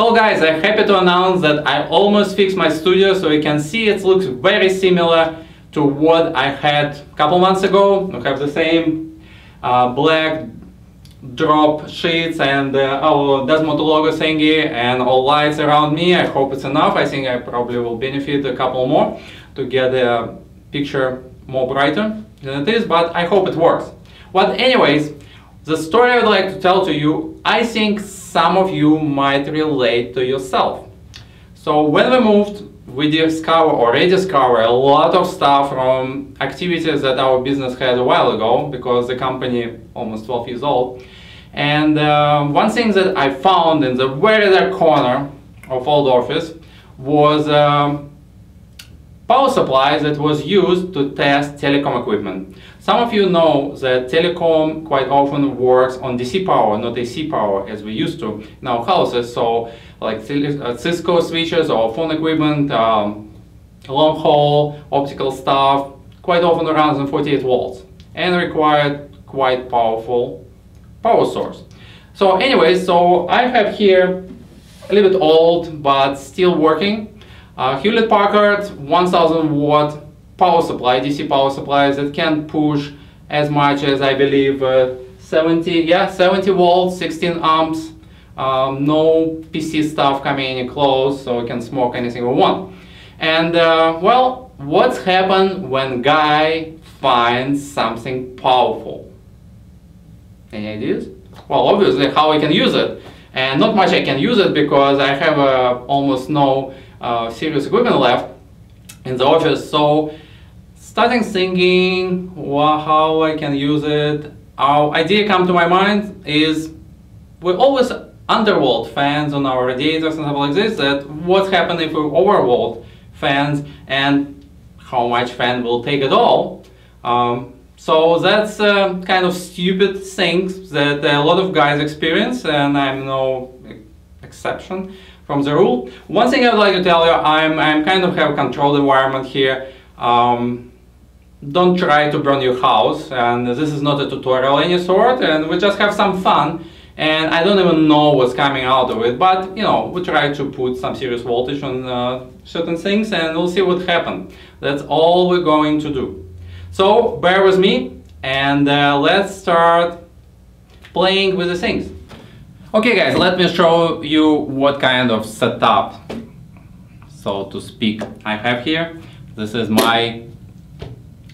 Hello guys, I'm happy to announce that I almost fixed my studio, so you can see it looks very similar to what I had a couple months ago. I have the same black drop sheets and our DazMode logo thingy and all lights around me. I hope it's enough. I think I probably will benefit a couple more to get the picture more brighter than it is, but I hope it works. But anyways, the story I'd like to tell to you, I think some of you might relate to yourself. So when we moved, we rediscovered a lot of stuff from activities that our business had a while ago, because the company almost 12 years old. And one thing that I found in the very dark corner of old office was power supply that was used to test telecom equipment. Some of you know that telecom quite often works on DC power, not AC power as we used to in our houses. So like Cisco switches or phone equipment, long haul optical stuff, quite often runs on 48 volts and required quite powerful power source. So anyway, so I have here a little bit old but still working Hewlett-Packard 1000 watt power supply, DC power supply that can push as much as I believe 70 volts, 16 amps, no PC stuff coming any close, so we can smoke anything we want. And well, what's happened when guy finds something powerful? Any ideas? Well, obviously how I can use it, and not much I can use it because I have almost no serious equipment left in the office. So starting thinking, well, how I can use it, our idea come to my mind is we always undervolt fans on our radiators and stuff like this, that what's happened if we overvolt fans and how much fan will take at all. So that's kind of stupid things that a lot of guys experience, and I'm no exception from the rule. One thing I would like to tell you, I'm kind of have a controlled environment here. Don't try to burn your house, and this is not a tutorial of any sort, and we just have some fun, and I don't even know what's coming out of it, but you know, we try to put some serious voltage on certain things and we'll see what happens. That's all we're going to do. So bear with me and let's start playing with the things. Okay guys, let me show you what kind of setup, so to speak, I have here. This is my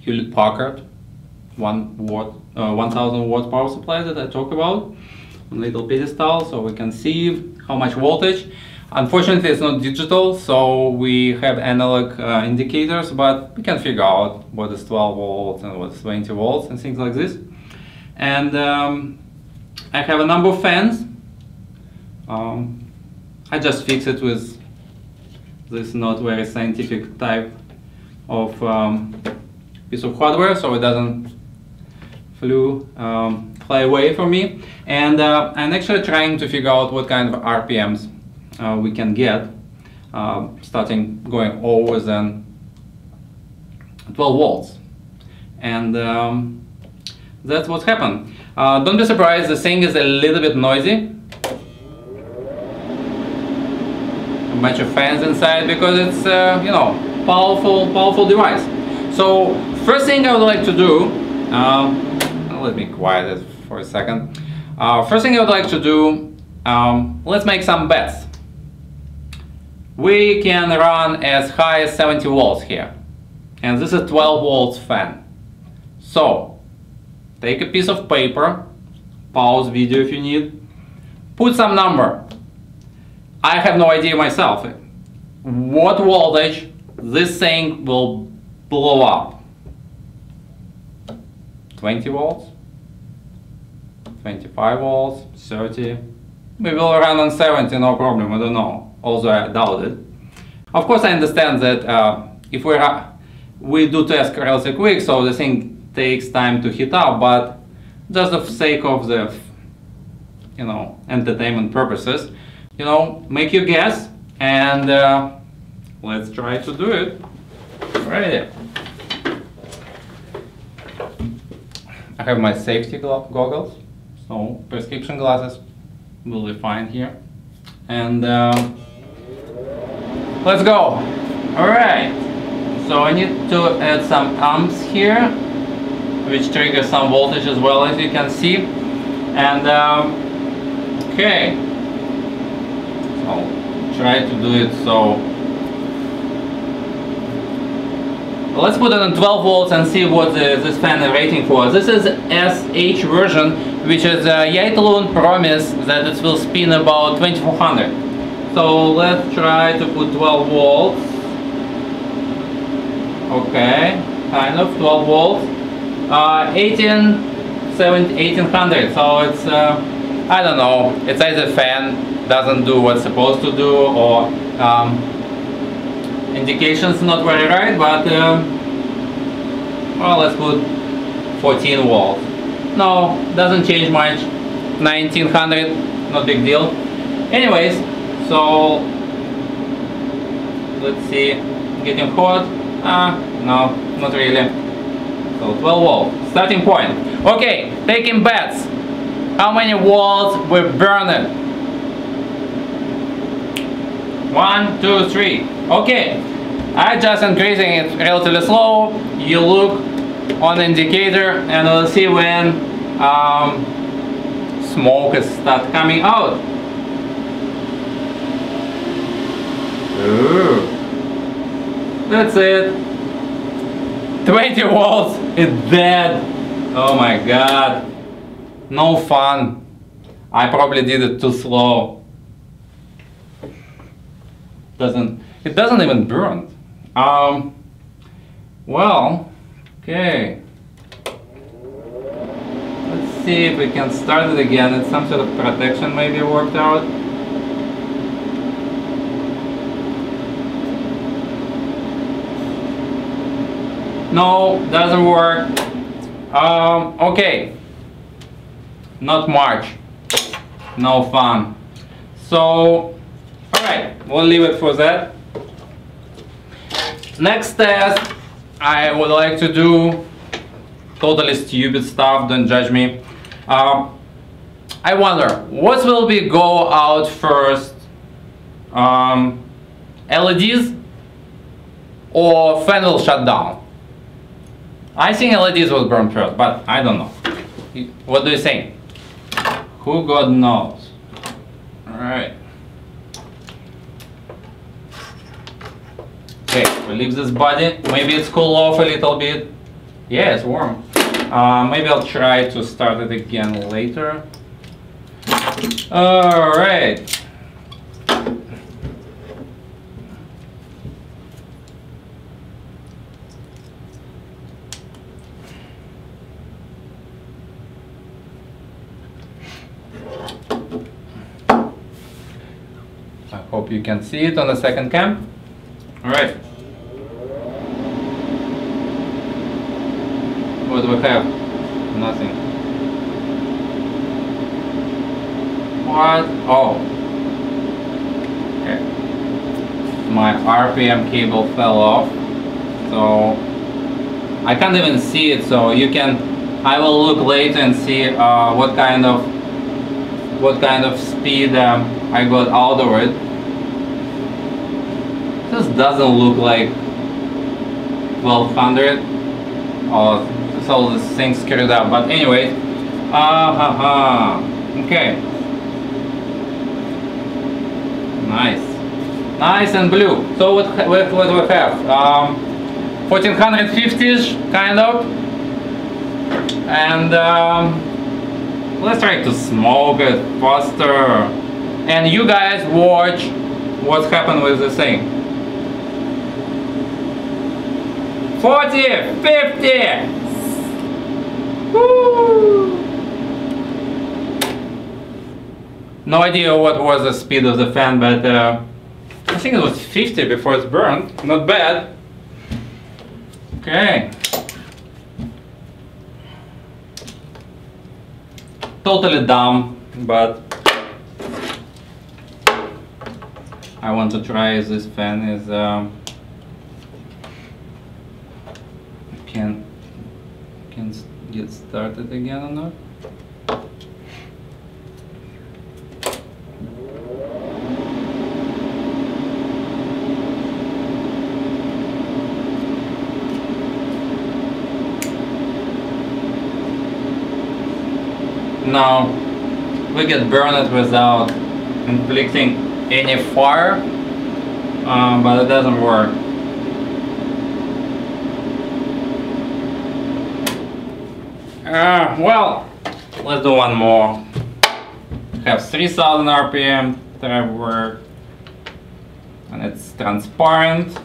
Hewlett-Packard 1000 watt power supply that I talked about. A little pedestal so we can see how much voltage. Unfortunately it's not digital, so we have analog indicators, but we can figure out what is 12 volts and what is 20 volts and things like this. And I have a number of fans. I just fix it with this not very scientific type of piece of hardware, so it doesn't fly away from me. And I'm actually trying to figure out what kind of RPMs we can get, starting going over than 12 volts. And that's what happened. Don't be surprised, the thing is a little bit noisy. A bunch of fans inside, because it's you know, powerful device. So first thing I would like to do, let me quiet it for a second. First thing I would like to do, let's make some bets. We can run as high as 70 volts here, and this is 12 volts fan. So take a piece of paper, pause video if you need, put some number. I have no idea myself what voltage this thing will blow up. 20 volts, 25 volts, 30. We will run on 70, no problem, I don't know. Although I doubt it. Of course I understand that if we do test relatively quick, so the thing takes time to heat up, but just for the sake of the, you know, entertainment purposes, you know, make your guess, and let's try to do it. Ready? I have my safety goggles, so prescription glasses will be fine here. and let's go. All right, so I need to add some amps here, which triggers some voltage as well, as you can see. And okay, I'll try to do it. So let's put it on 12 volts and see what this fan is rating for. This is SH version, which is Yaitlun promise that it will spin about 2400. So let's try to put 12 volts. Okay, kind of 12 volts. 1800. So it's I don't know. It's either fan doesn't do what's supposed to do, or indications not very right, but well, let's put 14 volts. No, doesn't change much. 1900, not big deal. Anyways, so let's see, getting hot. No, not really. So 12 volts, starting point. Okay, taking bets. How many volts we burn it? 1, 2, 3. Okay, I just increasing it relatively slow. You look on the indicator and we'll see when smoke is start coming out. Ooh. That's it. 20 volts is dead. Oh my god. No fun. I probably did it too slow. It doesn't even burn. Well, okay. Let's see if we can start it again. It's some sort of protection maybe worked out. No, doesn't work. Okay. Not much. No fun. So, alright, we'll leave it for that. Next test, I would like to do totally stupid stuff, don't judge me. I wonder, what will be go out first? LEDs or fan will shut down? I think LEDs will burn first, but I don't know. What do you think? Who God knows? Alright. Okay, we leave this body. Maybe it's cool off a little bit. Yeah, it's warm. Maybe I'll try to start it again later. All right. I hope you can see it on the second cam. All right. What do we have? Nothing. What? Oh. Okay. My RPM cable fell off, so I can't even see it. So you can. I will look later and see what kind of speed I got out of it. This doesn't look like 1200. Oh, it's all this thing screwed up. But anyway, okay, nice, nice and blue. So what do we have? 1450-ish, kind of. And let's try to smoke it faster. And you guys watch what's happened with this thing. 40, 50. Woo. No idea what was the speed of the fan, but I think it was 50 before it burned. Not bad. Okay. Totally dumb, but I want to try if this fan is. Can get started again or not? Now we get burned without inflicting any fire, but it doesn't work. Well, let's do one more. Have 3000 RPM thread work, and it's transparent,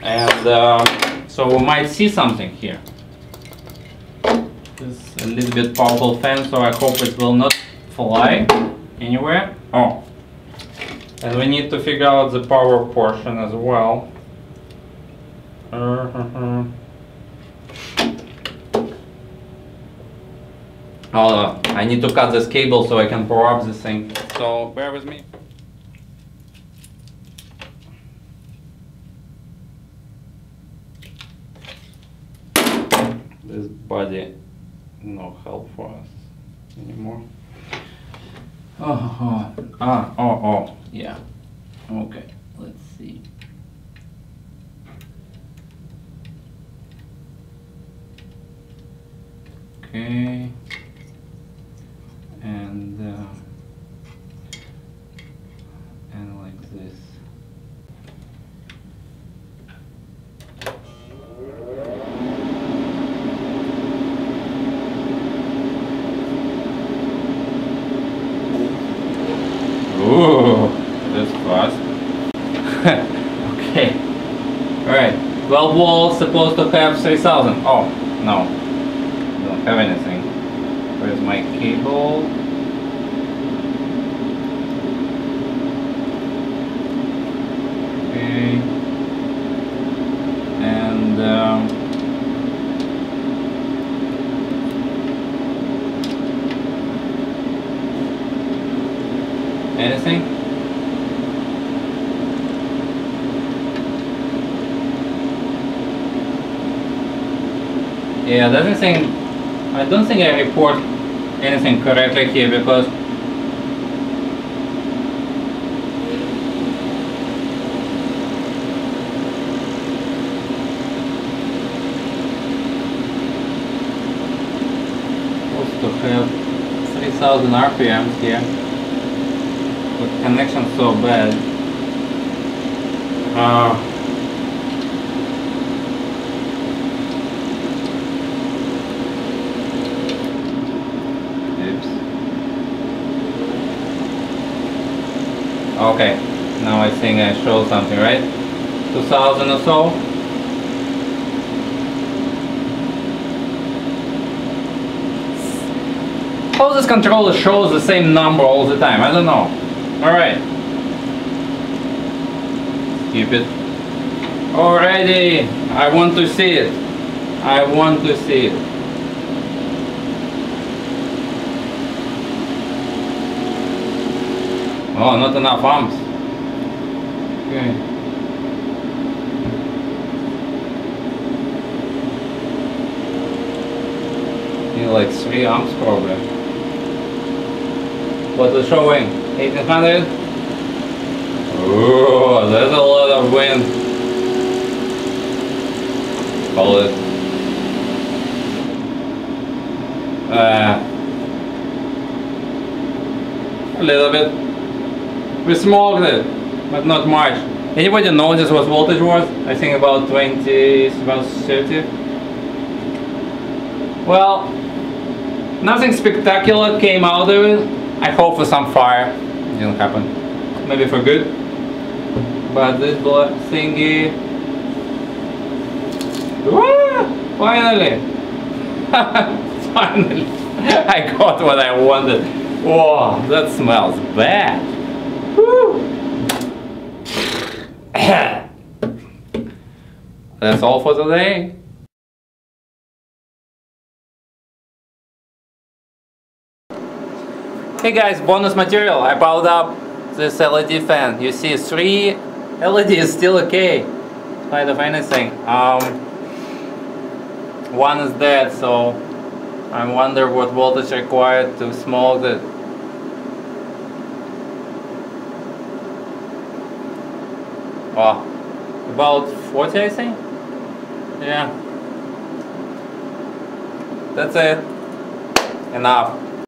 and so we might see something here. This is a little bit powerful fan, so I hope it will not fly anywhere. Oh, and we need to figure out the power portion as well. Oh, I need to cut this cable so I can power up this thing. So bear with me. This body, no help for us anymore. Yeah. Okay, let's see. Okay. And like this. Ooh, that's fast. Okay. All right. 12 volts supposed to have 3000. Oh no, I don't have anything. Where's my cable? Anything? Yeah, doesn't think. I don't think I report anything correctly here because have 3000 RPMs here. The connection's so bad. Oops. Okay, now I think I showed something, right? 2000 or so. How this controller shows the same number all the time? I don't know. Alright. Stupid. Alrighty. I want to see it. I want to see it. Oh, not enough amps. Okay. Need like 3 amps probably. What is showing? 1800? Oh, there's a lot of wind. Call it. A little bit. We smoked it, but not much. Anybody notice what voltage was? I think about 20, about 30. Well, nothing spectacular came out of it. I hope for some fire. It didn't happen. Maybe for good. But this blood thingy. Woo! Finally! Finally! I got what I wanted. Whoa, that smells bad. Woo! That's all for today. Hey guys, bonus material. I powered up this LED fan. You see 3 LED is still okay. In spite of anything. One is dead, so I wonder what voltage required to smoke it. Oh, about 40 I think? Yeah. That's it. enough